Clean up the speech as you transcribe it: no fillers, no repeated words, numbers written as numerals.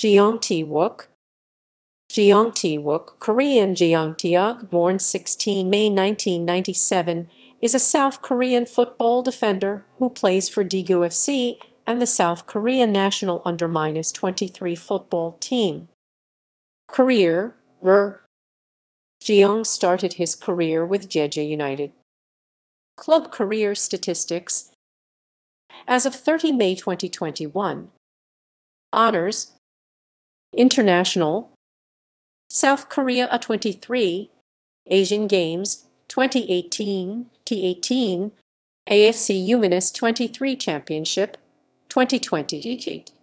Jeong Tae-wook. Jeong Tae-wook, Korean Jeong Tae-wook, born 16 May 1997, is a South Korean football defender who plays for Daegu FC and the South Korean national under-23 football team. Career: Jeong started his career with Jeju United. Club career statistics. As of 30 May 2021. Honors: International, South Korea U23, Asian Games, 2018, T18, AFC U23 Championship, 2020.